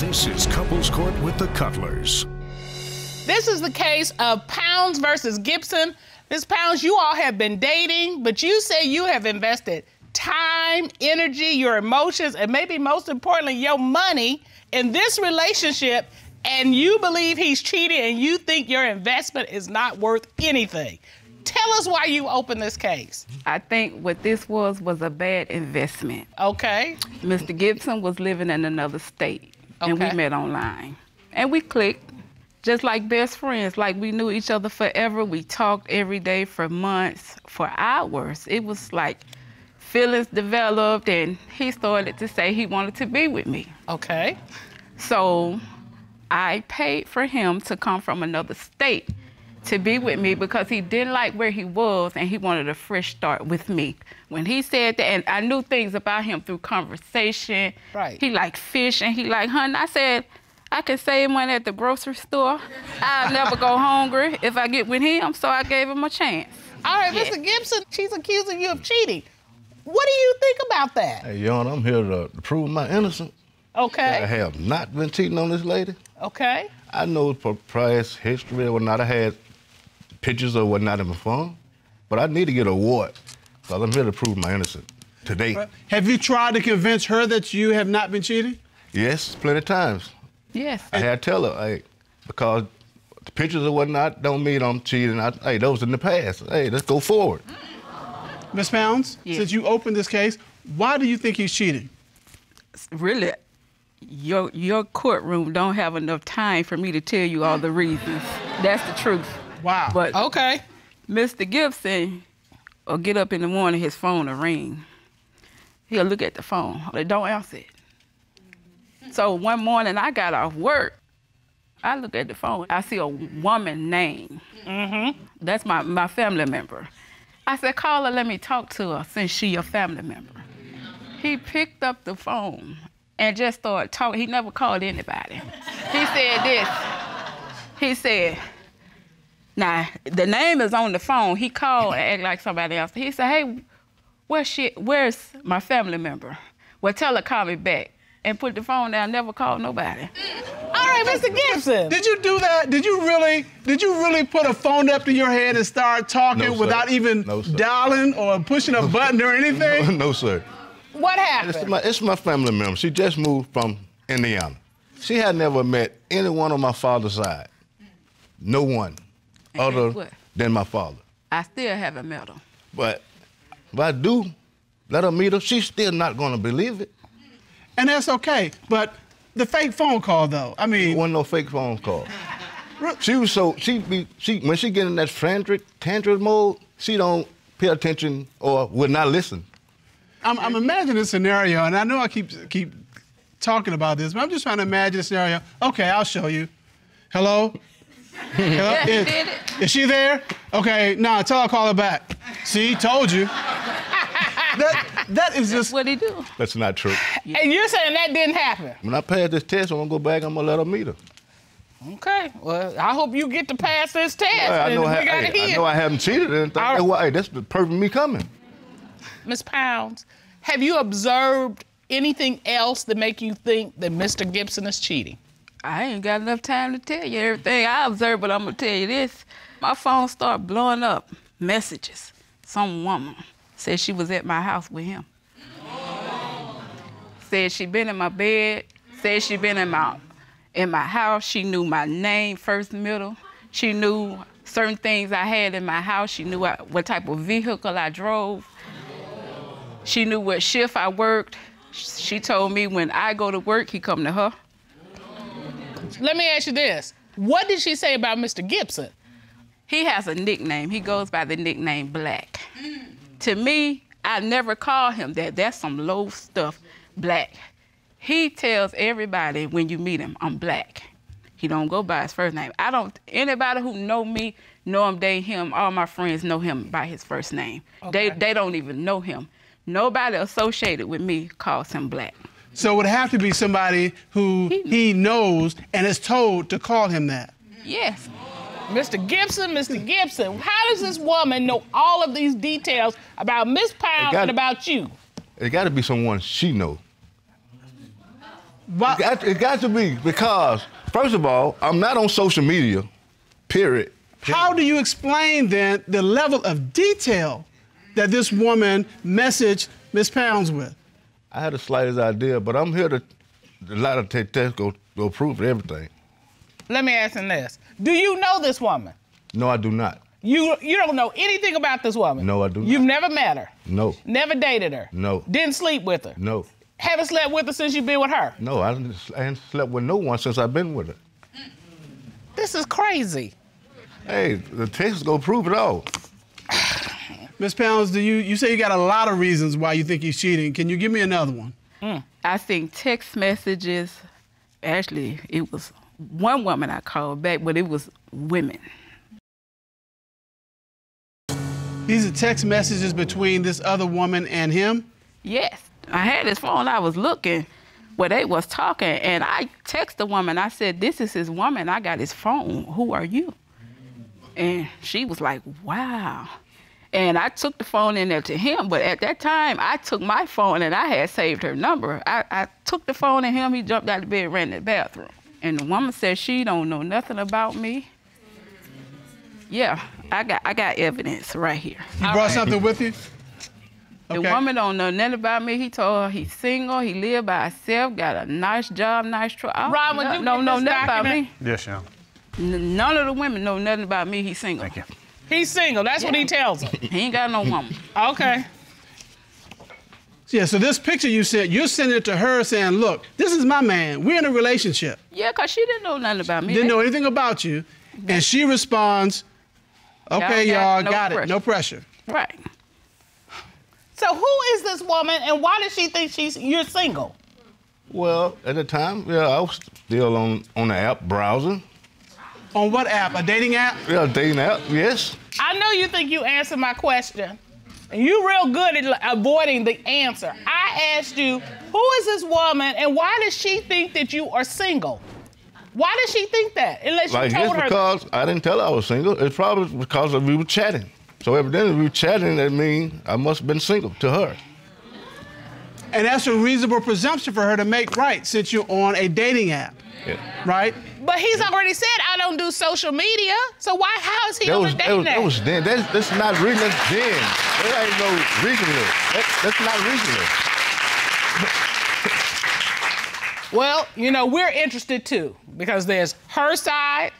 This is Couples Court with the Cutlers. This is the case of Pounds versus Gibson. Ms. Pounds, you all have been dating, but you say you have invested time, energy, your emotions, and maybe most importantly, your money in this relationship, and you believe he's cheating and you think your investment is not worth anything. Tell us why you opened this case. I think what this was a bad investment. Okay. Mr. Gibson was living in another state, okay, and we met online. And we clicked, just like best friends, like we knew each other forever. We talked every day for months, for hours. It was like feelings developed, and he started to say he wanted to be with me. Okay. So I paid for him to come from another state to be with me because he didn't like where he was and he wanted a fresh start with me. When he said that, and I knew things about him through conversation. Right. He liked fish and he liked hunting. I said, I can save money at the grocery store. I'll never go hungry if I get with him, so I gave him a chance. All right, yeah. Mr. Gibson, she's accusing you of cheating. What do you think about that? Hey, Your Honor, I'm here to prove my innocence. Okay. I have not been cheating on this lady. Okay. I know for past history or not, I had pictures or whatnot in my phone, but I need to get an award, because I'm here to prove my innocence today. Have you tried to convince her that you have not been cheating? Yes, plenty of times. Yes. I had to tell her, hey, because the pictures or whatnot don't mean I'm cheating. Hey, those in the past. Hey, let's go forward. Ms. Pounds, yes, since you opened this case, why do you think he's cheating? Really, your courtroom don't have enough time for me to tell you all the reasons. That's the truth. Wow. But okay, Mr. Gibson will get up in the morning, his phone will ring. He'll look at the phone. They don't answer it. So one morning I got off work. I look at the phone. I see a woman's name. Mm-hmm. That's my family member. I said, call her, let me talk to her since she a family member. He picked up the phone and just started talking. He never called anybody. He said this. He said, now, the name is on the phone. He called and acted like somebody else. He said, hey, where's my family member? Well, tell her, call me back. And put the phone down, never called nobody. All right, Mr. Gibson. Did you do that? Did you really put a phone up to your head and start talking without even dialing or pushing a button or anything? No, sir. What happened? It's my family member. She just moved from Indiana. She had never met anyone on my father's side. No one other than my father. I still haven't met her. But if I do let her meet her, she's still not going to believe it. And that's okay, but the fake phone call, though, I mean... There wasn't no fake phone call. She was so... when she get in that tantrum mode, she don't pay attention or would not listen. I'm imagining a scenario, and I know I keep talking about this, but I'm just trying to imagine a scenario. Okay, I'll show you. Hello? Hello? Yeah, is she there? Okay, nah, tell her I'll call her back. See, told you. That is just what he do. That's not true. Yeah. And you're saying that didn't happen? When I pass this test, I'm going to go back, I'm going to let her meet her. Okay. Well, I hope you get to pass this test. Well, I know I haven't cheated or anything. Right. Hey, that's the purpose of me coming. Ms. Pounds, have you observed anything else that make you think that Mr. Gibson is cheating? I ain't got enough time to tell you everything I observed, but I'm going to tell you this. My phone started blowing up messages. Some woman said she was at my house with him. Oh. Said she been in my bed. Said she been in my house. She knew my name, first, middle. She knew certain things I had in my house. She knew what type of vehicle I drove. Oh. She knew what shift I worked. She told me when I go to work, he come to her. Oh. Let me ask you this. What did she say about Mr. Gibson? He has a nickname. He goes by the nickname Black. To me, I never call him that. That's some low stuff, Black. He tells everybody when you meet him, I'm Black. He don't go by his first name. Anybody who know me, know him, they him, all my friends know him by his first name. Okay. They don't even know him. Nobody associated with me calls him Black. So it would have to be somebody who he knows and is told to call him that. Yes. Mr. Gibson, how does this woman know all of these details about Miss Pounds and about you? It got to be someone she knows. It got to be, because first of all, I'm not on social media, period. How do you explain then the level of detail that this woman messaged Ms. Pounds with? I had the slightest idea, but I'm here to go prove everything. Let me ask you this. Do you know this woman? No, I do not. You don't know anything about this woman? No, I do not. You've never met her? No. Never dated her? No. Didn't sleep with her? No. Haven't slept with her since you've been with her? No, I ain't slept with no one since I've been with her. This is crazy. Hey, the text go prove it all. Ms. Pounds, you say you got a lot of reasons why you think he's cheating. Can you give me another one? I think text messages. Actually, it was one woman I called back, but it was women. These are text messages between this other woman and him? Yes. I had his phone. I was looking where they was talking, and I texted the woman. I said, this is his woman. I got his phone. Who are you? And she was like, wow. And I took the phone in there to him, but at that time, I took my phone, and I had saved her number. I took the phone to him. He jumped out of the bed, ran to the bathroom. And the woman said, she don't know nothing about me. Yeah, I got evidence right here. You brought something with you? Okay. The woman don't know nothing about me. He told her he's single, he live by himself, got a nice job, nice truck. Ron, would you know nothing about me? Yes, ma'am. None of the women know nothing about me. He's single. Thank you. He's single. That's what he tells her. He ain't got no woman. Okay. Yeah, so this picture you sent, you're sending it to her saying, look, this is my man. We're in a relationship. Yeah, because she didn't know nothing about me. Didn't know anything about you. And she responds, okay, y'all, got it. No pressure. Right. So who is this woman, and why does she think you're single? Well, at the time, yeah, I was still on the app browsing. On what app? A dating app? Yeah, a dating app, yes. I know you think you answered my question. You real good at avoiding the answer. I asked you, who is this woman, and why does she think that you are single? Why does she think that? Unless you told her. Because I didn't tell her I was single. It's probably because we were chatting. So evidently we were chatting, that means I must have been single to her. And that's a reasonable presumption for her to make, right, since you're on a dating app, right? But he's already said, I don't do social media, so how is he on a dating app? That was then. That's not reasonable. There ain't no reasonable. That's not reasonable. Well, you know, we're interested, too, because there's her side,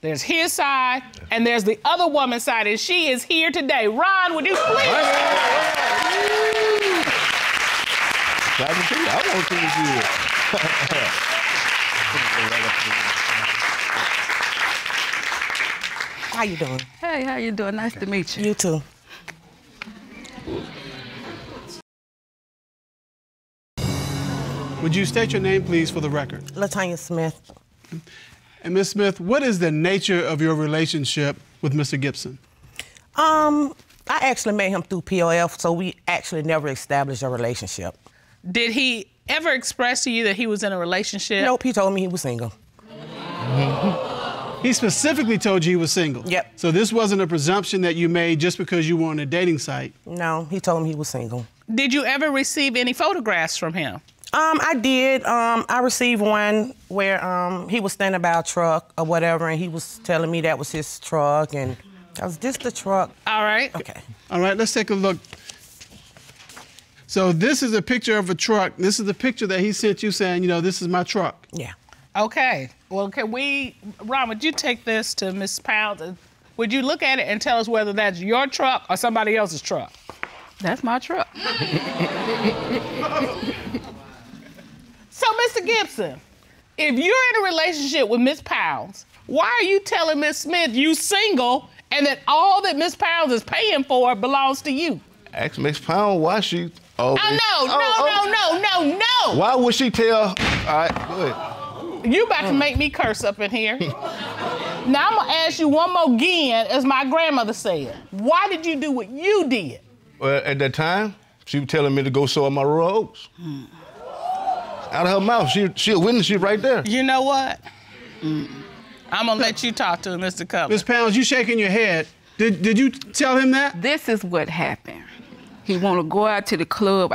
there's his side, and there's the other woman's side, and she is here today. Ron, would you please? I want to see you. How you doing? Hey, how you doing? Nice to meet you. You, too. Would you state your name, please, for the record? Latanya Smith. And Ms. Smith, what is the nature of your relationship with Mr. Gibson? I actually met him through POF, so we actually never established a relationship. Did he ever express to you that he was in a relationship? Nope, he told me he was single. He specifically told you he was single? Yep. So this wasn't a presumption that you made just because you were on a dating site? No, he told me he was single. Did you ever receive any photographs from him? I did. I received one where he was standing by a truck or whatever, and he was telling me that was his truck, and that was just the truck. All right. Okay. All right, let's take a look. So this is a picture of a truck. This is the picture that he sent you saying, you know, this is my truck. Yeah. Okay. Well, can we... Ron, would you take this to Ms. Pounds? Would you look at it and tell us whether that's your truck or somebody else's truck? That's my truck. So, Mr. Gibson, if you're in a relationship with Ms. Pounds, why are you telling Ms. Smith you single and that all that Ms. Pounds is paying for belongs to you? Ask Ms. Pounds why she... Oh, no. Why would she tell... All right, go ahead. You about to make me curse up in here. Now, I'm going to ask you one more again, as my grandmother said. Why did you do what you did? Well, at that time, she was telling me to go sow my raw oats. Out of her mouth, she a witness, she right there. You know what? I'm gonna let you talk to him, Mr. Cutler. Ms. Pounds, you shaking your head. Did you tell him that? This is what happened. He want to go out to the club.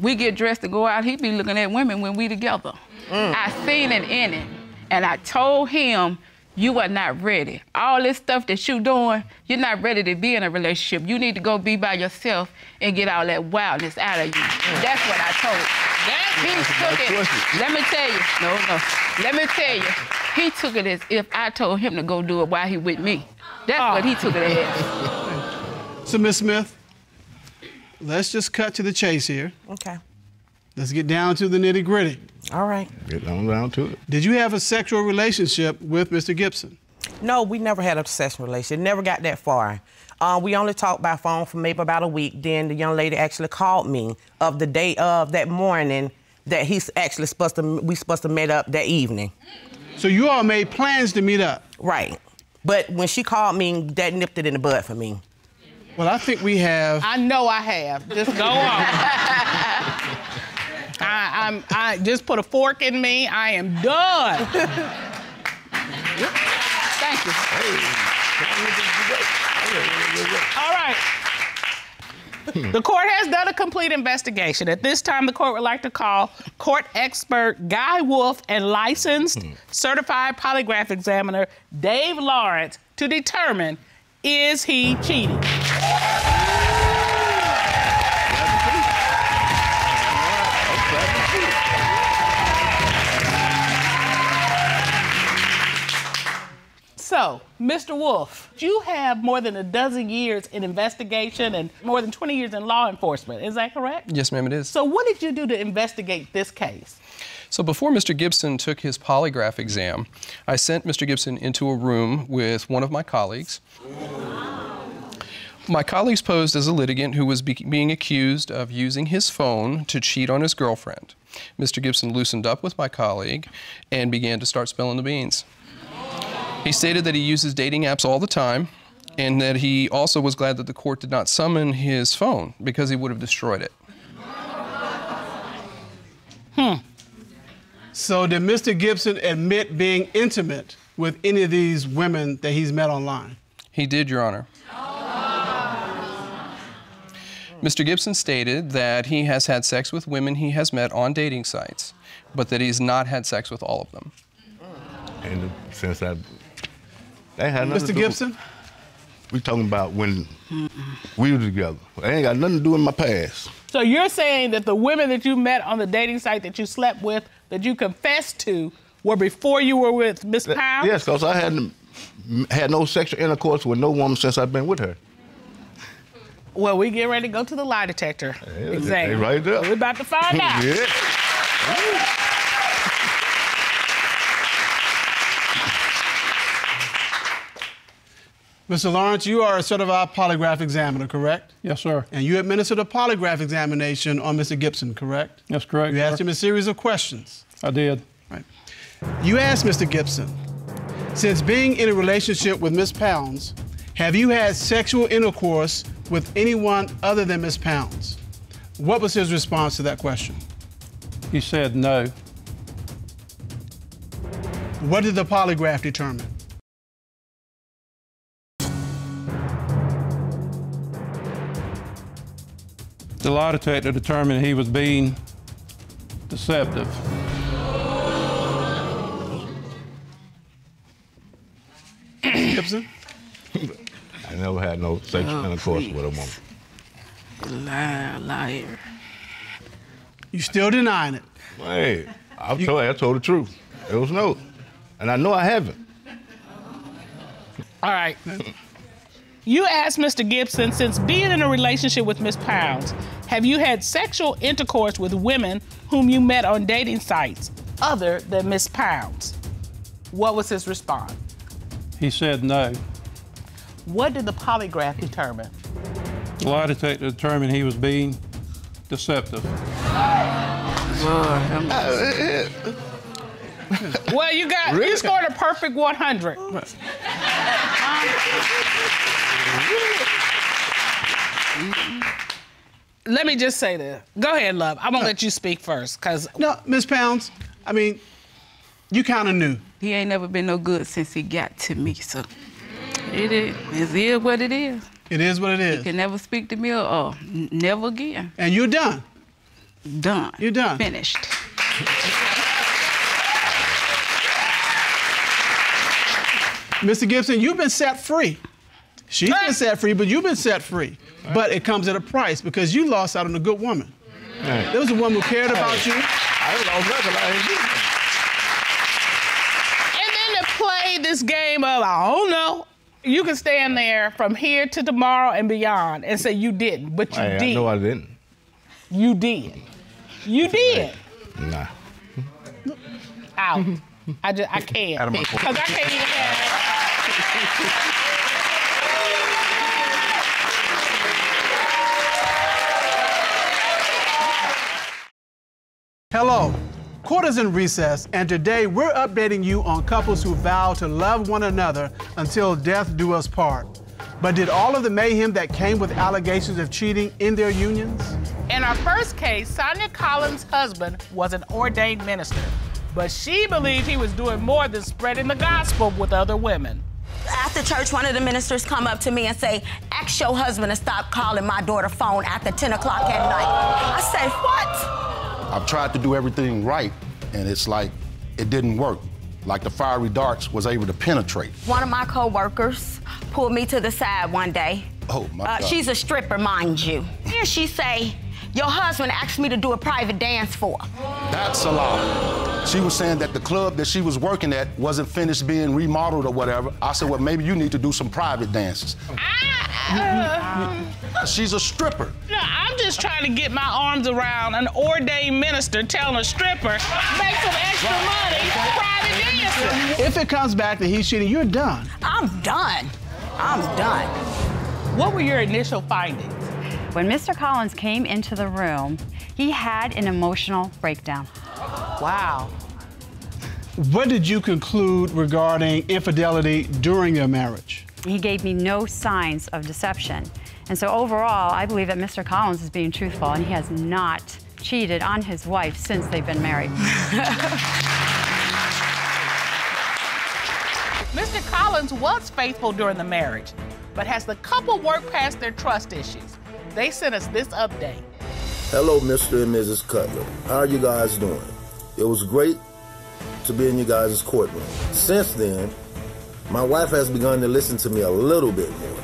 We get dressed to go out. He be looking at women when we together. Mm. I seen it in it, and I told him, you are not ready. All this stuff that you doing, you're not ready to be in a relationship. You need to go be by yourself and get all that wildness out of you. Mm. That's what I told him. He took it. Let me tell you. No. Let me tell you. He took it as if I told him to go do it while he with me. That's what he took it as. So, Miss Smith, let's just cut to the chase here. Okay. Let's get down to the nitty-gritty. All right. Get down to it. Did you have a sexual relationship with Mr. Gibson? No, we never had a sexual relationship. Never got that far. We only talked by phone for maybe about a week. Then the young lady actually called me of the day of that morning that he's actually we supposed to meet up that evening. So you all made plans to meet up? Right. But when she called me, that nipped it in the bud for me. Well, I think we have. I know I have. Just go on. I just put a fork in me. I am done. Thank you. All right. The court has done a complete investigation. At this time, the court would like to call court expert Guy Wolf and licensed certified polygraph examiner Dave Lawrence to determine, is he cheating? So, Mr. Wolf, you have more than 12 years in investigation and more than 20 years in law enforcement. Is that correct? Yes, ma'am, it is. So what did you do to investigate this case? So before Mr. Gibson took his polygraph exam, I sent Mr. Gibson into a room with one of my colleagues. My colleagues posed as a litigant who was being accused of using his phone to cheat on his girlfriend. Mr. Gibson loosened up with my colleague and began to start spilling the beans. He stated that he uses dating apps all the time and that he also was glad that the court did not summon his phone because he would have destroyed it. So did Mr. Gibson admit being intimate with any of these women that he's met online? He did, Your Honor. Mr. Gibson stated that he has had sex with women he has met on dating sites, but that he's not had sex with all of them. And since they had nothing to do. Mr. Gibson? We talking about when we were together. They ain't got nothing to do with my past. So you're saying that the women that you met on the dating site that you slept with, that you confessed to, were before you were with Miss Powell? Yes, because I hadn't had no sexual intercourse with no woman since I've been with her. Well, we getting ready to go to the lie detector. Yeah, exactly. They right there. We're about to find out. Yeah. Mr. Lawrence, you are a certified polygraph examiner, correct? Yes, sir. And you administered a polygraph examination on Mr. Gibson, correct? That's correct. You asked him a series of questions. I did. Right. You asked Mr. Gibson, since being in a relationship with Ms. Pounds, have you had sexual intercourse with anyone other than Ms. Pounds? What was his response to that question? He said no. What did the polygraph determine? The lie detector determined he was being deceptive. Gibson? I never had no sexual intercourse with a woman. Liar. You still denying it? Hey, I told the truth. It was no. And I know I haven't. All right. You asked Mr. Gibson, since being in a relationship with Ms. Pounds, have you had sexual intercourse with women whom you met on dating sites other than Ms. Pounds? What was his response? He said no. What did the polygraph determine? The lie detector determined he was being deceptive. Well, you scored a perfect 100. Let me just say this. Go ahead, love. I'm gonna let you speak first, cause no, Ms. Pounds. I mean, you kind of knew. He ain't never been no good since he got to me, so it is what it is. It is what it is. You can never speak to me or never again. And you're done. Done. You're done. Finished. Mr. Gibson, you've been set free. She's been set free, but you've been set free. Right. But it comes at a price because you lost out on a good woman. Right. There was a woman who cared about you. And then to play this game of, I don't know, you can stand there from here to tomorrow and beyond and say you didn't, but you did. No, I didn't. You did. You did. Nah. Out. I can't. Because I can't even have. Hello, court is in recess, and today we're updating you on couples who vow to love one another until death do us part. But did all of the mayhem that came with allegations of cheating in their unions? In our first case, Sonia Collins' husband was an ordained minister, but she believed he was doing more than spreading the gospel with other women. After church, one of the ministers come up to me and say, ask your husband to stop calling my daughter phone after 10 o'clock at night. I say, what? I've tried to do everything right, and it's like it didn't work. Like the fiery darts was able to penetrate. One of my co-workers pulled me to the side one day. Oh, my God. She's a stripper, mind you. And she say, your husband asked me to do a private dance for him. That's a lie. She was saying that the club that she was working at wasn't finished being remodeled or whatever. I said, well, maybe you need to do some private dances. She's a stripper. No, I'm just trying to get my arms around an ordained minister telling a stripper, make some extra money, private dances. If it comes back that he's cheating, you're done. I'm done. I'm done. What were your initial findings? When Mr. Collins came into the room, he had an emotional breakdown. Wow. What did you conclude regarding infidelity during your marriage? He gave me no signs of deception. And so overall, I believe that Mr. Collins is being truthful, and he has not cheated on his wife since they've been married. Mr. Collins was faithful during the marriage, but has the couple worked past their trust issues? They sent us this update. Hello, Mr. and Mrs. Cutler. How are you guys doing? It was great to be in you guys' courtroom. Since then, my wife has begun to listen to me a little bit more.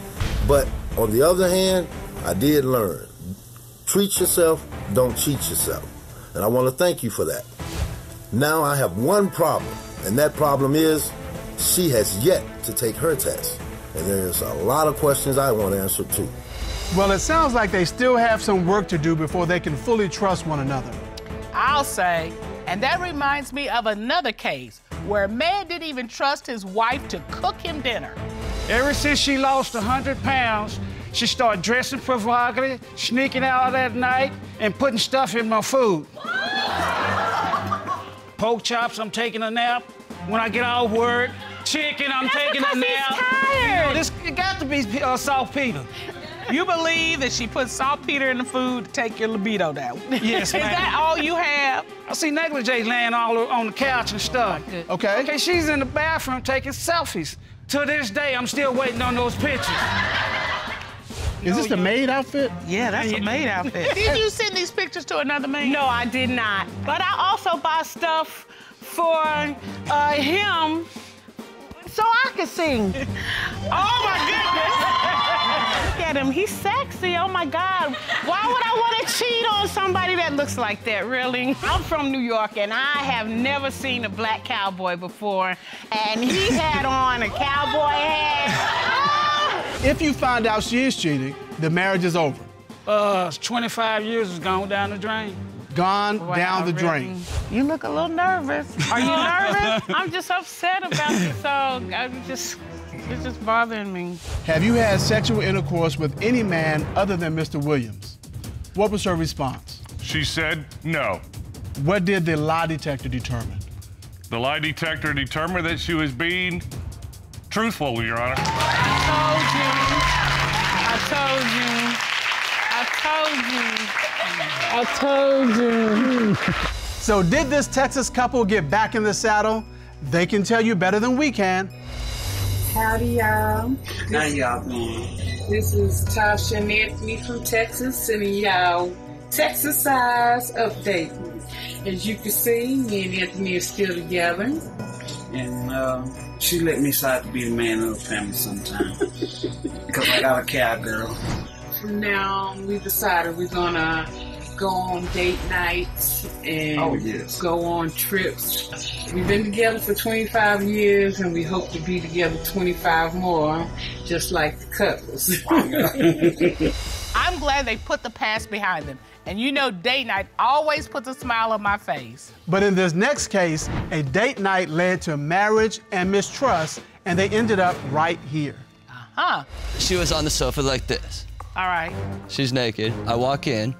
But on the other hand, I did learn. Treat yourself, don't cheat yourself. And I want to thank you for that. Now I have one problem, and that problem is she has yet to take her test. And there's a lot of questions I want to answer too. Well, it sounds like they still have some work to do before they can fully trust one another. I'll say, and that reminds me of another case where a man didn't even trust his wife to cook him dinner. Ever since she lost 100 pounds, she started dressing provocatively, sneaking out at night, and putting stuff in my food. Pork chops, I'm taking a nap. When I get all worried, chicken, I'm taking a nap. Tired. You know, this it got to be saltpeter. You believe that she put saltpeter in the food to take your libido down? Yes, ma'am. Is that all you have? I see negligee laying all on the couch and stuff. Okay. Okay, she's in the bathroom taking selfies. To this day, I'm still waiting on those pictures. Is this the maid outfit? Yeah, that's a maid outfit. Did you send these pictures to another maid? No, I did not. But I also buy stuff for him so I could sing. Oh, my goodness. Look at him. He's sexy. Oh, my God. Why would I want to cheat on somebody that looks like that, really? I'm from New York, and I have never seen a black cowboy before, and he had on a cowboy hat. If you find out she is cheating, the marriage is over. 25 years has gone down the drain. Gone down the drain. You look a little nervous. Are you nervous? I'm just upset about it, so it's just bothering me. Have you had sexual intercourse with any man other than Mr. Williams? What was her response? She said no. What did the lie detector determine? The lie detector determined that she was being truthful, Your Honor. I told you. So did this Texas couple get back in the saddle? They can tell you better than we can. Howdy, y'all. How y'all doing? This is Tasha and Anthony from Texas, sending y'all Texas size updates. As you can see, me and Anthony are still together. And she let me decide to be the man of the family sometime. Because I got a cowgirl. Now we decided we're going to go on date nights and go on trips. We've been together for 25 years and we hope to be together 25 more, just like the Cutlers. I'm glad they put the past behind them. And you know, date night always puts a smile on my face. But in this next case, a date night led to marriage and mistrust, and they ended up right here. Uh-huh. She was on the sofa like this. All right. She's naked. I walk in.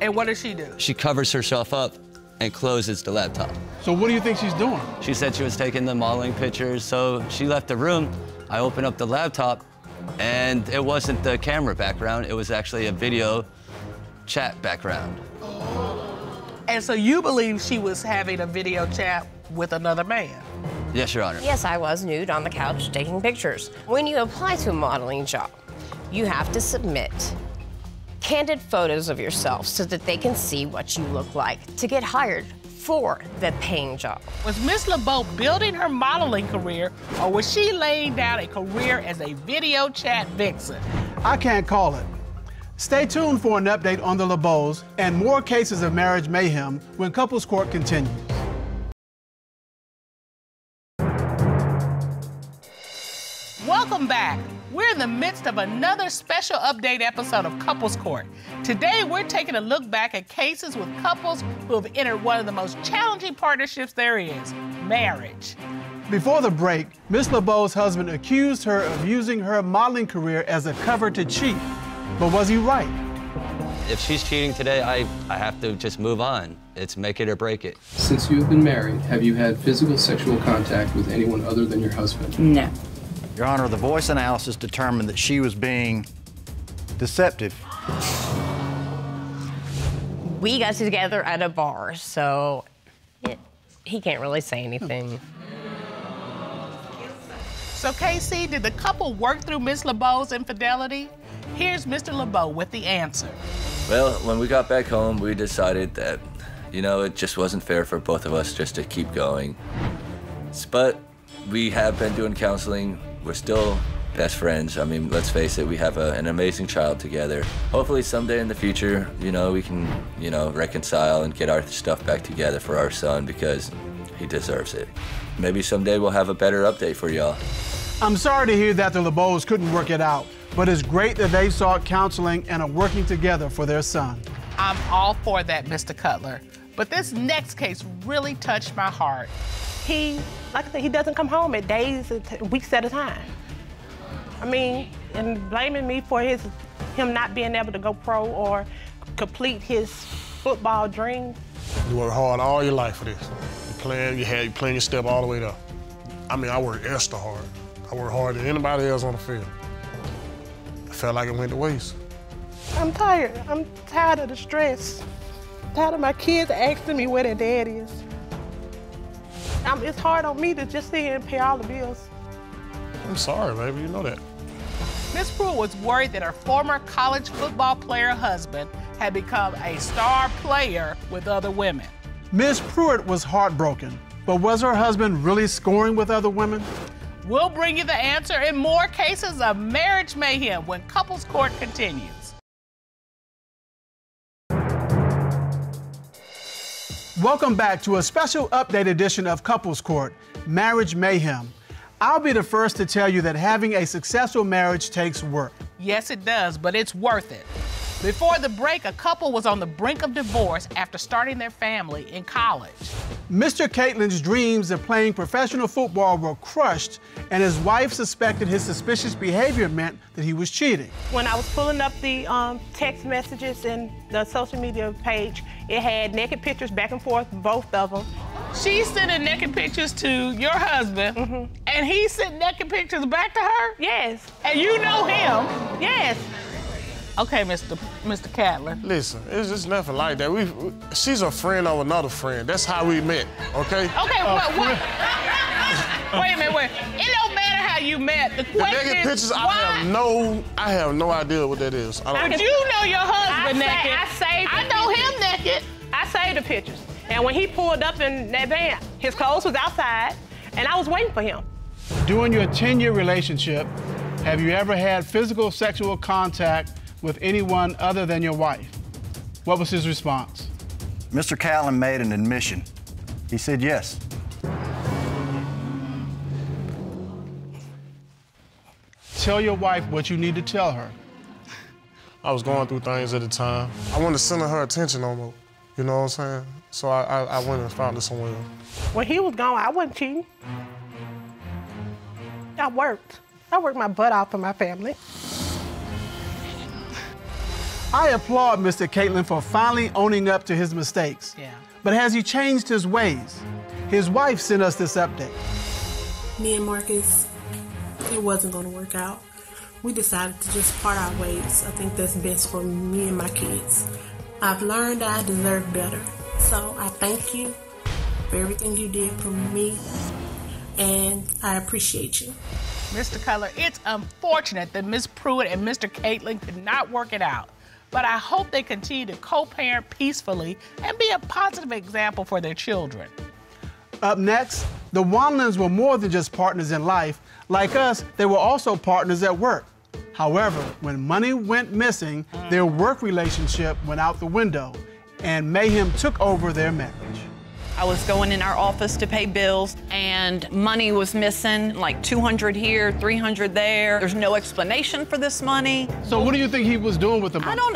And what does she do? She covers herself up and closes the laptop. So what do you think she's doing? She said she was taking the modeling pictures, so she left the room. I opened up the laptop, and it wasn't the camera background. It was actually a video chat background. And so you believe she was having a video chat with another man? Yes, Your Honor. Yes, I was nude on the couch taking pictures. When you apply to a modeling job, you have to submit candid photos of yourself so that they can see what you look like to get hired for the paying job. Was Miss LeBeau building her modeling career, or was she laying down a career as a video chat vixen? I can't call it. Stay tuned for an update on the LeBeaus and more cases of marriage mayhem when Couples Court continues. Welcome back. We're in the midst of another special update episode of Couples Court. Today, we're taking a look back at cases with couples who have entered one of the most challenging partnerships there is, marriage. Before the break, Miss LeBeau's husband accused her of using her modeling career as a cover to cheat. But was he right? If she's cheating today, I have to just move on. It's make it or break it. Since you've been married, have you had physical sexual contact with anyone other than your husband? No. Your Honor, the voice analysis determined that she was being deceptive. We got together at a bar, so he can't really say anything. So, KC, did the couple work through Miss LeBeau's infidelity? Here's Mr. LeBeau with the answer. Well, when we got back home, we decided that, you know, it just wasn't fair for both of us just to keep going. But we have been doing counseling. We're still best friends. I mean, let's face it, we have an amazing child together. Hopefully someday in the future, you know, we can, you know, reconcile and get our stuff back together for our son because he deserves it. Maybe someday we'll have a better update for y'all. I'm sorry to hear that the LeBeaus couldn't work it out, but it's great that they sought counseling and are working together for their son. I'm all for that, Mr. Cutler. But this next case really touched my heart. He, like I said, he doesn't come home at days, weeks at a time. I mean, and blaming me for him not being able to go pro or complete his football dreams. You work hard all your life for this. You plan your step all the way up. I mean, I work extra hard. I work harder than anybody else on the field. I felt like it went to waste. I'm tired. I'm tired of the stress. I'm tired of my kids asking me where their dad is. It's hard on me to just sit here and pay all the bills. I'm sorry, baby, you know that. Miss Pruitt was worried that her former college football player husband had become a star player with other women. Miss Pruitt was heartbroken, but was her husband really scoring with other women? We'll bring you the answer in more cases of marriage mayhem when Couples Court continues. Welcome back to a special update edition of Couples Court, Marriage Mayhem. I'll be the first to tell you that having a successful marriage takes work. Yes, it does, but it's worth it. Before the break, a couple was on the brink of divorce after starting their family in college. Mr. Catlin's dreams of playing professional football were crushed, and his wife suspected his suspicious behavior meant that he was cheating. When I was pulling up the text messages and the social media page, it had naked pictures back and forth, both of them. She's sending naked pictures to your husband, and he sent naked pictures back to her? Yes. And you know him? Yes. Okay, Mr. Catlin. Listen, it's just nothing like that. She's a friend of another friend. That's how we met, okay? Okay, wait a minute, wait different. It don't matter how you met. The question naked is, why? I have no idea what that is. But you know your husband naked. I know him naked. I saved the pictures. And when he pulled up in that van, his clothes was outside, and I was waiting for him. During your 10-year relationship, have you ever had physical sexual contact with anyone other than your wife? What was his response? Mr. Catlin made an admission. He said yes. Tell your wife what you need to tell her. I was going through things at the time. I wanted to center her attention almost. You know what I'm saying? So I went and found her somewhere else. When he was gone, I wasn't cheating. I worked. I worked my butt off for my family. I applaud Mr. Catlin for finally owning up to his mistakes. Yeah. But has he changed his ways? His wife sent us this update. Me and Marcus, it wasn't going to work out. We decided to just part our ways. I think that's best for me and my kids. I've learned I deserve better. So I thank you for everything you did for me, and I appreciate you. Mr. Cutler, it's unfortunate that Ms. Pruitt and Mr. Catlin could not work it out, but I hope they continue to co-parent peacefully and be a positive example for their children. Up next, the Wamlins were more than just partners in life. Like us, they were also partners at work. However, when money went missing, their work relationship went out the window, and mayhem took over their marriage. I was going in our office to pay bills, and money was missing, like 200 here, 300 there. There's no explanation for this money. So what do you think he was doing with the money? I don't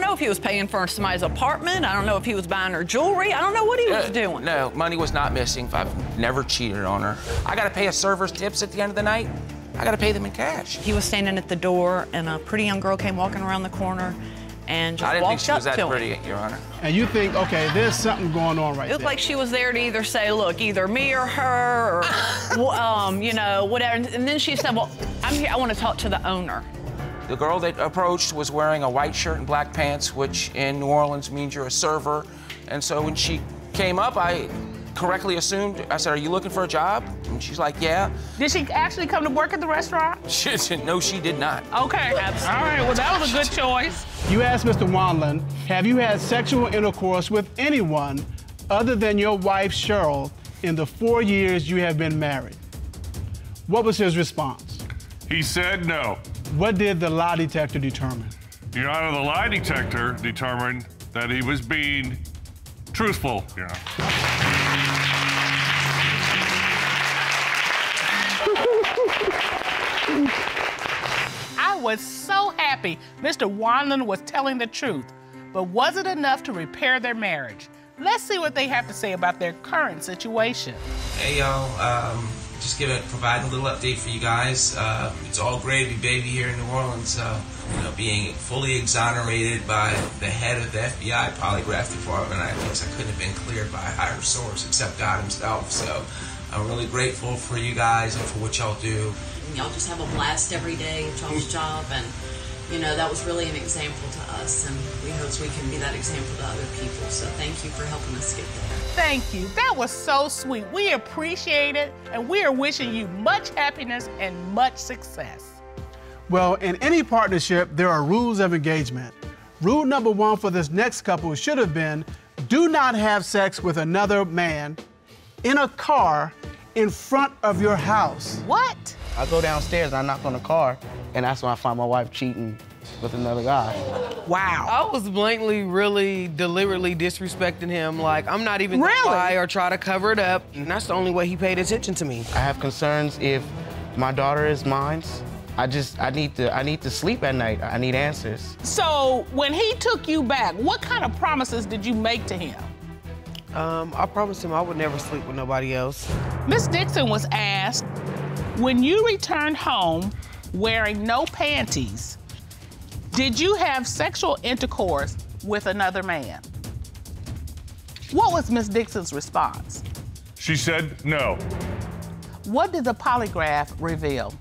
know if he was paying for somebody's apartment. I don't know if he was buying her jewelry. I don't know what he was doing. No, money was not missing. I've never cheated on her. I gotta pay a server's tips at the end of the night. I gotta pay them in cash. He was standing at the door, and a pretty young girl came walking around the corner, and just walked up to him. I didn't think she was that pretty, Your Honor. And you think, okay, there's something going on right there. It looked like she was there to either say, look, either me or her, or you know, whatever. And then she said, well, I'm here. I want to talk to the owner. The girl that approached was wearing a white shirt and black pants, which in New Orleans means you're a server. And so when she came up, I correctly assumed, I said, are you looking for a job? And she's like, yeah. Did she actually come to work at the restaurant? No, she did not. Okay, absolutely. All right, well, that was a good choice. You asked Mr. Wamlin, have you had sexual intercourse with anyone other than your wife, Cheryl, in the 4 years you have been married? What was his response? He said no. What did the lie detector determine? Your Honor, the lie detector determined that he was being truthful. Yeah. I was so happy Mr. Wamlin was telling the truth, but was it enough to repair their marriage? Let's see what they have to say about their current situation. Hey, y'all, just gonna provide a little update for you guys. It's all gravy, baby, here in New Orleans. You know, being fully exonerated by the head of the FBI polygraph department, I guess I couldn't have been cleared by a higher source except God himself. So I'm really grateful for you guys and for what y'all do. Y'all just have a blast every day at y'all's job, and you know, that was really an example to us, and we hope we can be that example to other people. So thank you for helping us get there. Thank you. That was so sweet. We appreciate it, and we are wishing you much happiness and much success. Well, in any partnership, there are rules of engagement. Rule number one for this next couple should have been, do not have sex with another man in a car in front of your house. What? I go downstairs, I knock on the car, and that's when I find my wife cheating with another guy. Wow. I was blatantly, really, deliberately disrespecting him. Like, I'm not even gonna lie or try to cover it up. And that's the only way he paid attention to me. I have concerns if my daughter is mine. I need to sleep at night. I need answers. So when he took you back, what kind of promises did you make to him? I promised him I would never sleep with nobody else. Miss Dixon was asked, when you returned home wearing no panties, did you have sexual intercourse with another man? What was Miss Dixon's response? She said no. What did the polygraph reveal?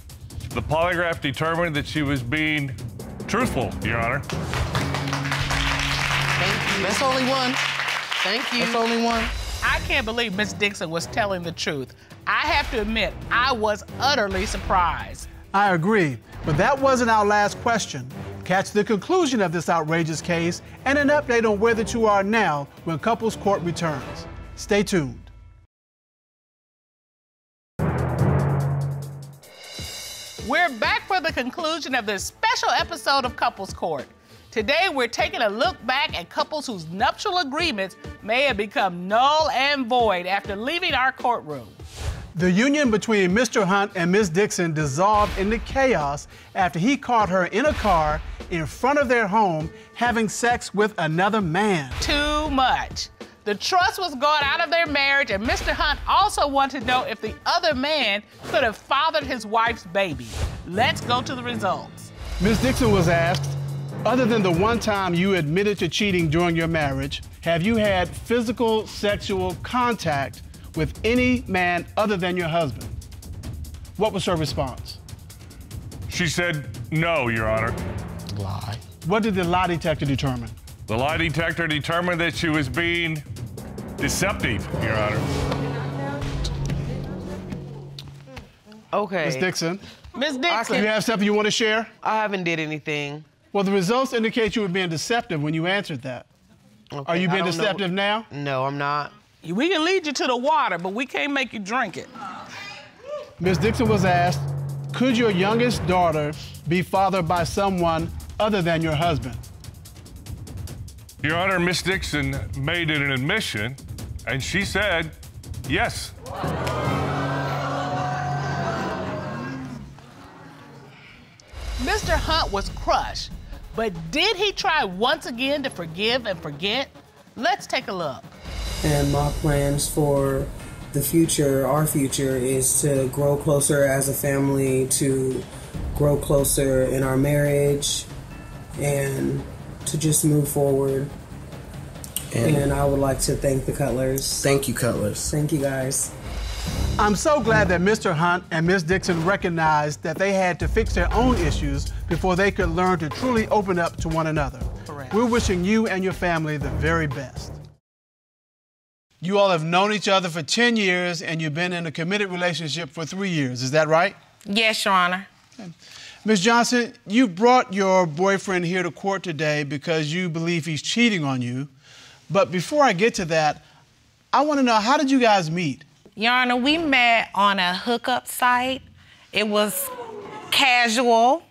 The polygraph determined that she was being truthful, Your Honor. Thank you. That's only one. Thank you. That's only one. I can't believe Miss Dixon was telling the truth. I have to admit, I was utterly surprised. I agree, but that wasn't our last question. Catch the conclusion of this outrageous case and an update on where the two are now when Couples Court returns. Stay tuned. We're back for the conclusion of this special episode of Couples Court. Today, we're taking a look back at couples whose nuptial agreements may have become null and void after leaving our courtroom. The union between Mr. Hunt and Ms. Dixon dissolved into chaos after he caught her in a car in front of their home having sex with another man. Too much. The trust was gone out of their marriage, and Mr. Hunt also wanted to know if the other man could have fathered his wife's baby. Let's go to the results. Ms. Dixon was asked, other than the one time you admitted to cheating during your marriage, have you had physical sexual contact with any man other than your husband? What was her response? She said, no, Your Honor. Lie. What did the lie detector determine? The lie detector determined that she was being deceptive, Your Honor. Okay. Ms. Dixon. Ms. Dixon. Do you have something you want to share? I haven't did anything. Well, the results indicate you were being deceptive when you answered that. Okay, are you being deceptive now? No, I'm not. We can lead you to the water, but we can't make you drink it. Ms. Dixon was asked, could your youngest daughter be fathered by someone other than your husband? Your Honor, Ms. Dixon made an admission, and she said, yes. Mr. Hunt was crushed, but did he try once again to forgive and forget? Let's take a look. And my plans for the future, our future, is to grow closer as a family, to grow closer in our marriage, and to just move forward. And I would like to thank the Cutlers. Thank you, Cutlers. Thank you, guys. I'm so glad that Mr. Hunt and Ms. Dixon recognized that they had to fix their own issues before they could learn to truly open up to one another. Correct. We're wishing you and your family the very best. You all have known each other for 10 years, and you've been in a committed relationship for 3 years. Is that right? Yes, Your Honor. Okay. Ms. Johnson, you brought your boyfriend here to court today because you believe he's cheating on you. But before I get to that, I want to know, how did you guys meet? Your Honor, we met on a hookup site. It was casual,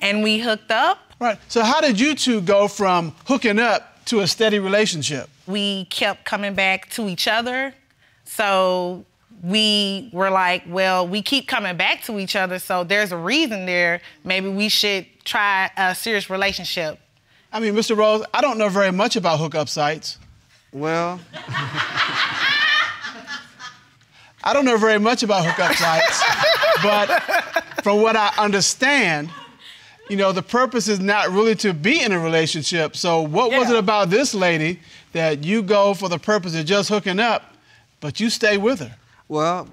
and we hooked up. Right. So how did you two go from hooking up to a steady relationship? We kept coming back to each other, so we were like, well, we keep coming back to each other, so there's a reason there. Maybe we should try a serious relationship. I mean, Mr. Rose, I don't know very much about hookup sites. Well... I don't know very much about hookup sites, but from what I understand, you know, the purpose is not really to be in a relationship. So what was it about this lady that you go for the purpose of just hooking up, but you stay with her? Well,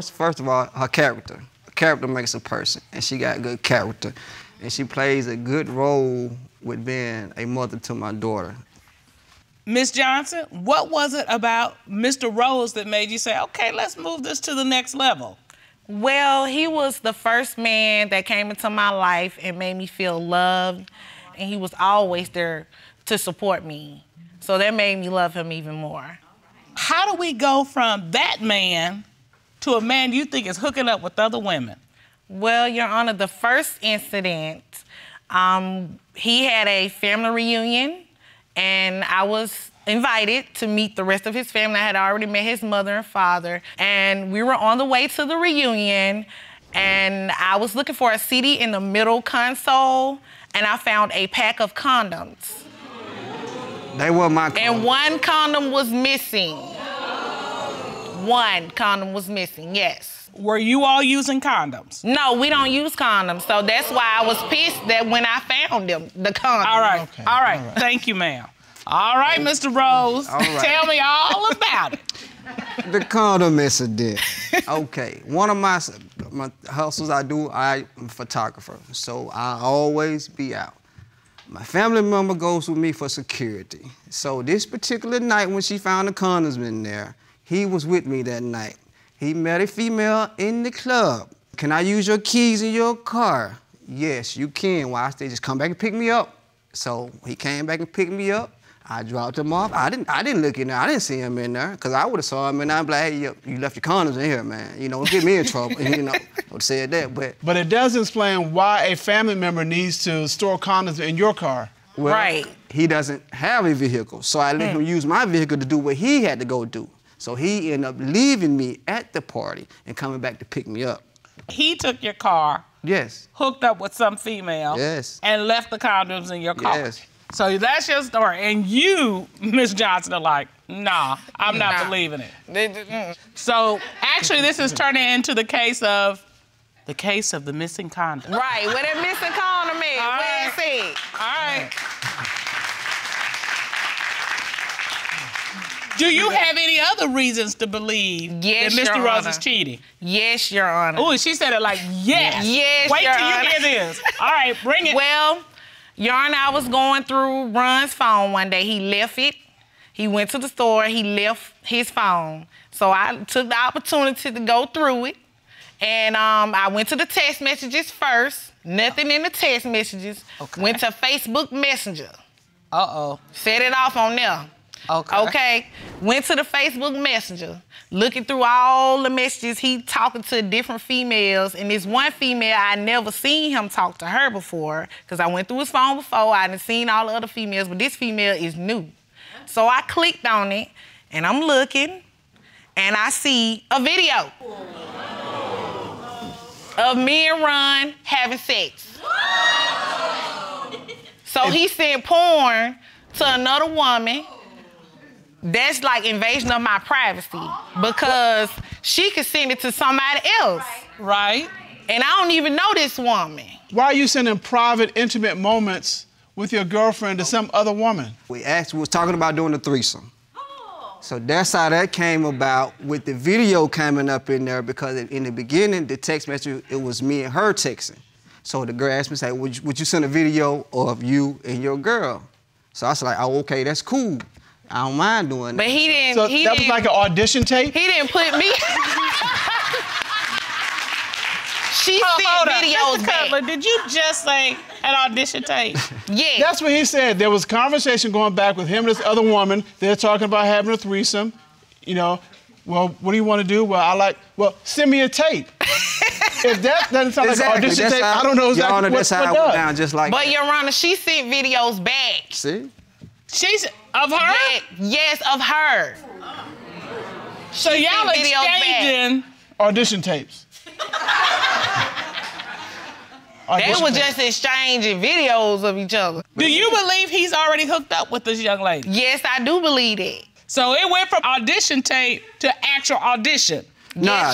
first of all, her character. Character makes a person, and she got good character. And she plays a good role with being a mother to my daughter. Ms. Johnson, what was it about Mr. Rose that made you say, okay, let's move this to the next level? Well, he was the first man that came into my life and made me feel loved, and he was always there to support me. So that made me love him even more. How do we go from that man to a man you think is hooking up with other women? Well, Your Honor, the first incident, he had a family reunion, and I was invited to meet the rest of his family. I had already met his mother and father, and we were on the way to the reunion, and I was looking for a CD in the middle console, and I found a pack of condoms. They were my condoms. And one condom was missing. One condom was missing, yes. Were you all using condoms? No, we don't use condoms, so that's why I was pissed that when I found them, the condoms. All right, okay. All right. Thank you, ma'am. All right, Mr. Rose, tell me all about it. The condom incident. Okay, one of my hustles I do, I'm a photographer, so I always be out. My family member goes with me for security. So this particular night when she found the condoms in there, He was with me that night. He met a female in the club. Can I use your keys in your car? Yes, you can. Why? They just come back and pick me up. So he came back and picked me up. I dropped him off. I didn't look in there. I didn't see him in there, because I would have saw him, and I'd be like, hey, you left your condoms in here, man. You know, don't get me in trouble. You know, I would say that, but it does explain why a family member needs to store condoms in your car. Well, right. He doesn't have a vehicle, so I let him use my vehicle to do what he had to go do. So he ended up leaving me at the party and coming back to pick me up. He took your car. Yes. Hooked up with some female. Yes. And left the condoms in your car. Yes. So that's your story. And you, Ms. Johnson, are like, nah, I'm not believing it. So actually, this is turning into the case of the missing condom. Right, what that missing condom is. All right. Where is it? All right. Do you have any other reasons to believe that Mr. Rose is cheating? Yes, Your Honor. Oh, she said it like, yes. Yes, Wait till you hear this. All right, bring it. Well, Your Honor, I was going through Ron's phone one day. He left it. He went to the store. He left his phone. So I took the opportunity to go through it. And I went to the text messages first. Nothing in the text messages. Okay. Went to Facebook Messenger. Uh-oh. Set it off on there. Okay. Okay. Went to the Facebook Messenger, looking through all the messages. He talking to different females, and this one female, I never seen him talk to her before, because I went through his phone before. I done seen all the other females, but this female is new. So I clicked on it, and I'm looking, and I see a video of me and Ron having sex. So he sent porn to another woman. That's like invasion of my privacy, because she could send it to somebody else. Right. And I don't even know this woman. Why are you sending private, intimate moments with your girlfriend to some other woman? We actually was talking about doing a threesome. Oh. So that's how that came about, with the video coming up in there, because in the beginning, the text message, it was me and her texting. So the girl asked me, say, would you send a video of you and your girl? So I was like, oh, okay, that's cool. I don't mind doing that. But he didn't... So that was like an audition tape? He didn't put me... She sent videos back. Cutler, did you just say an audition tape? Yeah. That's what he said. There was conversation going back with him and this other woman. They're talking about having a threesome. You know, well, what do you want to do? Well, I like... Well, send me a tape. If that doesn't sound like an audition tape, I don't know exactly what does. Just like but, Your Honor, she sent videos back. See? She's... Of her? Yes, of her. So y'all exchanging... Audition tapes. They were just exchanging videos of each other. Do you believe he's already hooked up with this young lady? Yes, I do believe it. So it went from audition tape to actual audition? Nah,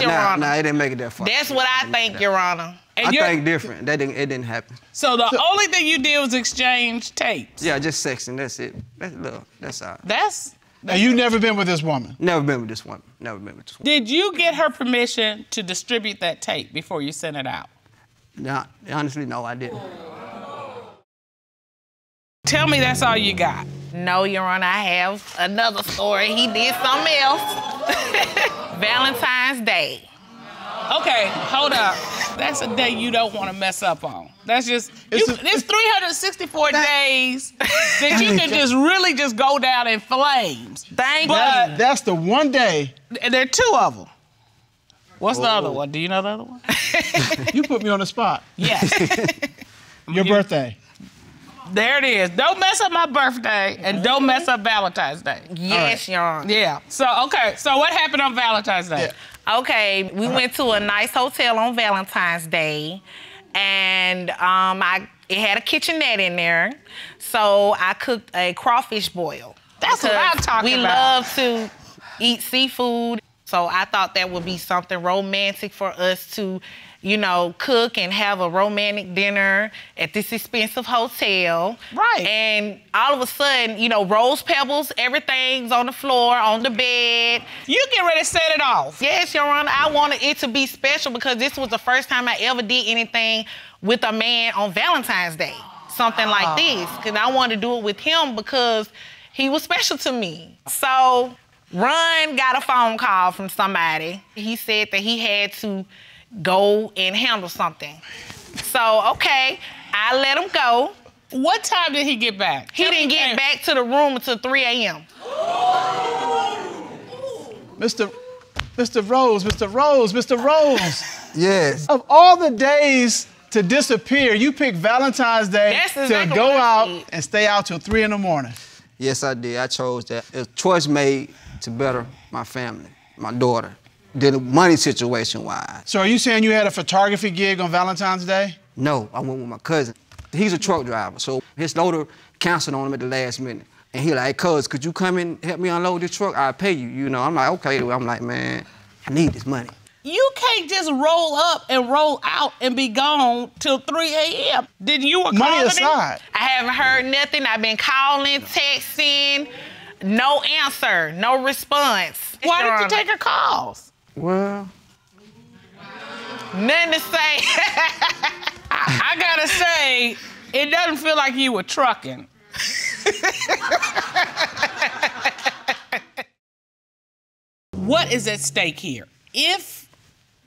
it didn't make it that far. That's what I think, Your Honor. I think different. It didn't happen. So the only thing you did was exchange tapes? Yeah, just sexting. That's it. That's love. That's all. Now, you've never been with this woman? Never been with this woman. Never been with this woman. Did you get her permission to distribute that tape before you sent it out? No, honestly, no, I didn't. Tell me that's all you got. No, Your Honor, I have another story. He did something else. Valentine's Day. Okay, hold up. That's a day you don't want to mess up on. That's just, it's 364 days that you can just really just go down in flames. Thank God. That's the one day. There are two of them. What's the other one? Do you know the other one? You put me on the spot. Yes. Your birthday. There it is. Don't mess up my birthday and don't mess up Valentine's Day. Yes, Your Honor. Yeah. So, okay, so what happened on Valentine's Day? Yeah. Okay, we went to a nice hotel on Valentine's Day, and it had a kitchenette in there, so I cooked a crawfish boil. That's what I'm talking about. We love to eat seafood, so I thought that would be something romantic for us to, you know, cook and have a romantic dinner at this expensive hotel. Right. And all of a sudden, you know, rose pebbles, everything's on the floor, on the bed. You get ready to set it off. Yes, Your Honor, I wanted it to be special because this was the first time I ever did anything with a man on Valentine's Day. Something like this, because I wanted to do it with him because he was special to me. So Ron got a phone call from somebody. He said that he had to go and handle something. So, okay, I let him go. What time did he get back? He didn't get back to the room until 3 a.m. Mr. Rose. Yes. Of all the days to disappear, you picked Valentine's Day to go out and stay out till 3 in the morning. Yes, I did. I chose that. It was a choice made to better my family, my daughter, the money situation-wise. So are you saying you had a photography gig on Valentine's Day? No, I went with my cousin. He's a truck driver, so his loader canceled on him at the last minute. And he like, hey, cuz, could you come and help me unload this truck? I'll pay you, you know. I'm like, okay. I'm like, man, I need this money. You can't just roll up and roll out and be gone till 3 a.m. Did you call money aside? I haven't heard nothing. I've been calling, texting. No answer, no response. Why did you take her calls? Well... nothing to say. I gotta say, it doesn't feel like you were trucking. What is at stake here? If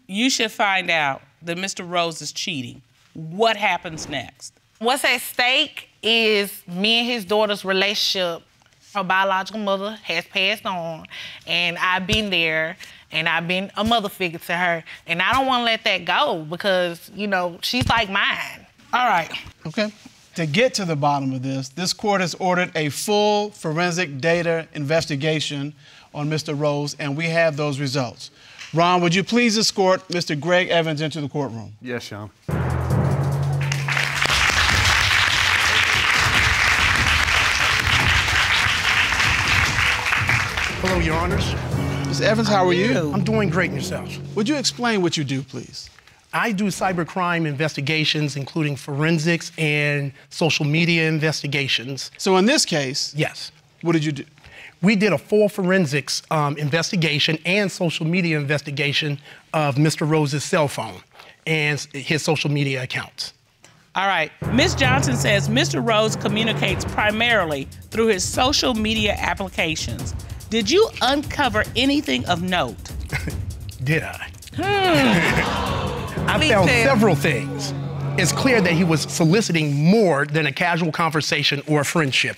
you should find out that Mr. Rose is cheating, what happens next? What's at stake is me and his daughter's relationship. Her biological mother has passed on, and I've been there, and I've been a mother figure to her, and I don't want to let that go because, you know, she's like mine. All right. Okay. To get to the bottom of this, this court has ordered a full forensic data investigation on Mr. Rose, and we have those results. Ron, would you please escort Mr. Greg Evans into the courtroom? Yes, Sean. Hello, Your Honors. Mr. Evans, how are you? I'm doing great, and yourself? Would you explain what you do, please? I do cybercrime investigations, including forensics and social media investigations. So in this case... Yes. What did you do? We did a full forensics investigation and social media investigation of Mr. Rose's cell phone and his social media accounts. All right. Ms. Johnson says Mr. Rose communicates primarily through his social media applications. Did you uncover anything of note? Did I? I found several things. It's clear that he was soliciting more than a casual conversation or a friendship.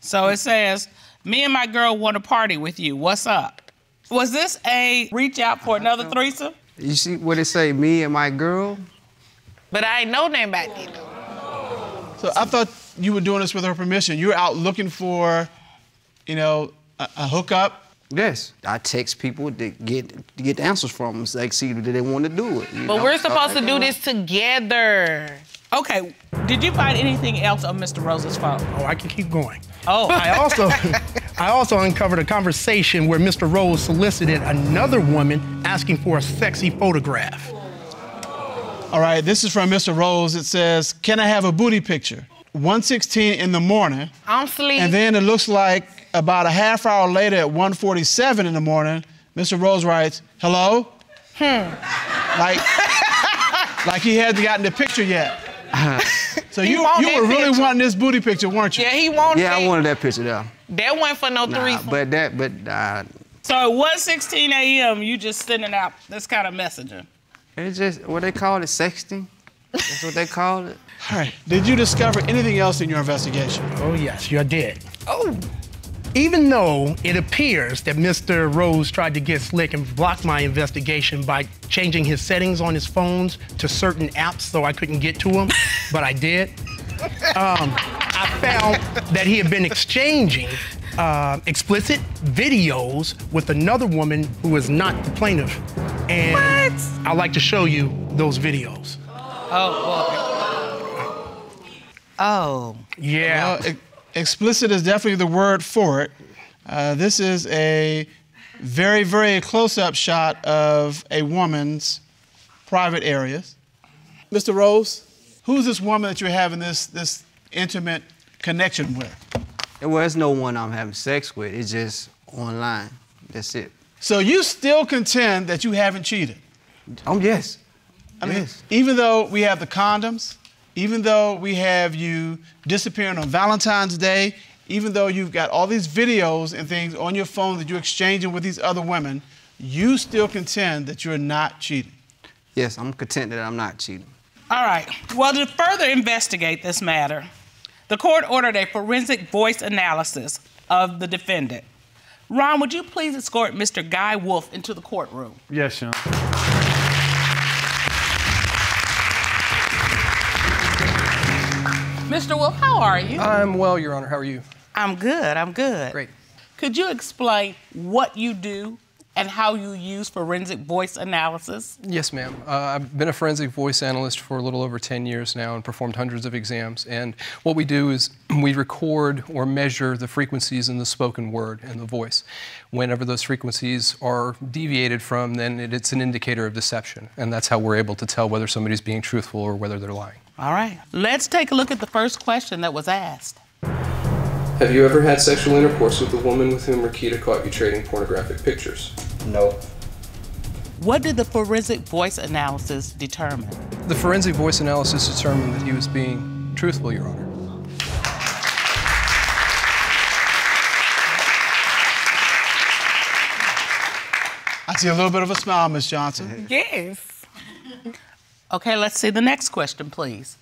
So it says, me and my girl want to party with you. What's up? Was this a reach out for another threesome? You see what it say, me and my girl? But I ain't know nothing about it. So I thought you were doing this with her permission. You were out looking for, you know, a hookup. Yes. I text people to get answers from them. It's like, see, do they want to do it? But we're supposed to do this together. Okay. Did you find anything else on Mr. Rose's phone? Oh, I can keep going. Oh. I also uncovered a conversation where Mr. Rose solicited another woman asking for a sexy photograph. All right, this is from Mr. Rose. It says, can I have a booty picture? 1:16 in the morning. I'm sleeping. And then it looks like about a half hour later at 1:47 in the morning, Mr. Rose writes, hello? Like he hasn't gotten the picture yet. So you were really wanting this booty picture, weren't you? Yeah, he wanted it. Yeah, I wanted that picture, though. That wasn't for no threesome. So at 1:16 a.m., you just sending out this kind of messaging. It's just, what they call it, sexting? That's what they call it. All right. Did you discover anything else in your investigation? Oh, yes, you did. Oh. Even though it appears that Mr. Rose tried to get slick and block my investigation by changing his settings on his phones to certain apps so I couldn't get to him, but I did, I found that he had been exchanging explicit videos with another woman who is not the plaintiff. And I'd like to show you those videos. Oh. Oh. Yeah. Well, explicit is definitely the word for it. This is a very, very close-up shot of a woman's private areas. Mr. Rose, who's this woman that you're having this intimate connection with? Well, it's no one I'm having sex with. It's just online. That's it. So you still contend that you haven't cheated? Oh, yes. I mean, even though we have the condoms, even though we have you disappearing on Valentine's Day, even though you've got all these videos and things on your phone that you're exchanging with these other women, you still contend that you're not cheating. Yes, I'm content that I'm not cheating. All right. Well, to further investigate this matter, the court ordered a forensic voice analysis of the defendant. Ron, would you please escort Mr. Guy Wolf into the courtroom? Yes, Your Honor. Mr. Wolf, how are you? I'm well, Your Honor. How are you? I'm good. I'm good. Great. Could you explain what you do and how you use forensic voice analysis? Yes, ma'am. I've been a forensic voice analyst for a little over 10 years now and performed hundreds of exams. And what we do is we record or measure the frequencies in the spoken word and the voice. Whenever those frequencies are deviated from, then it's an indicator of deception. And that's how we're able to tell whether somebody's being truthful or whether they're lying. All right. Let's take a look at the first question that was asked. Have you ever had sexual intercourse with the woman with whom Rakita caught you trading pornographic pictures? No. What did the forensic voice analysis determine? The forensic voice analysis determined that he was being truthful, Your Honor. I see a little bit of a smile, Ms. Johnson. Yes. Okay, let's see the next question, please.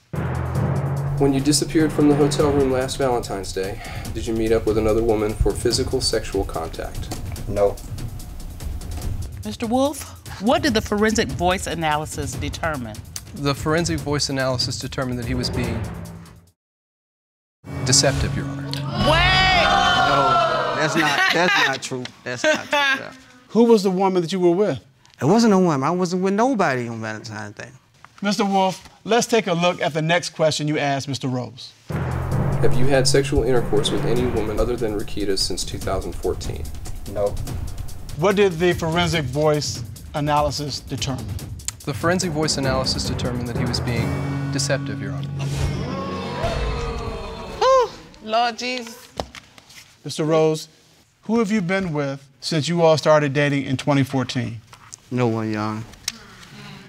When you disappeared from the hotel room last Valentine's Day, did you meet up with another woman for physical sexual contact? No. Mr. Wolf, what did the forensic voice analysis determine? The forensic voice analysis determined that he was being deceptive, Your Honor. Wait! No, that's not true. That's not true. Yeah. Who was the woman that you were with? It wasn't a woman. I wasn't with nobody on Valentine's Day. Mr. Wolf, let's take a look at the next question you asked Mr. Rose. Have you had sexual intercourse with any woman other than Rakita since 2014? No. What did the forensic voice analysis determine? The forensic voice analysis determined that he was being deceptive, Your Honor. Whew. Lord Jesus. Mr. Rose, who have you been with since you all started dating in 2014? No one, Your Honor.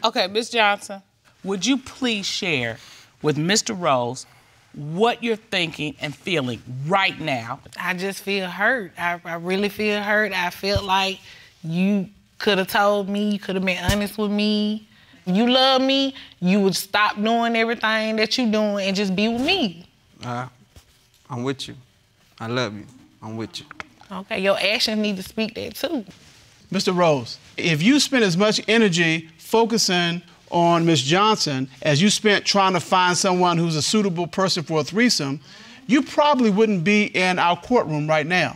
Okay, Ms. Johnson. Would you please share with Mr. Rose what you're thinking and feeling right now? I just feel hurt. I really feel hurt. I feel like you could have told me, you could have been honest with me. You love me, you would stop doing everything that you're doing and just be with me. I'm with you. I love you. I'm with you. Okay, your actions need to speak that too. Mr. Rose, if you spend as much energy focusing on Ms. Johnson, as you spent trying to find someone who's a suitable person for a threesome, you probably wouldn't be in our courtroom right now.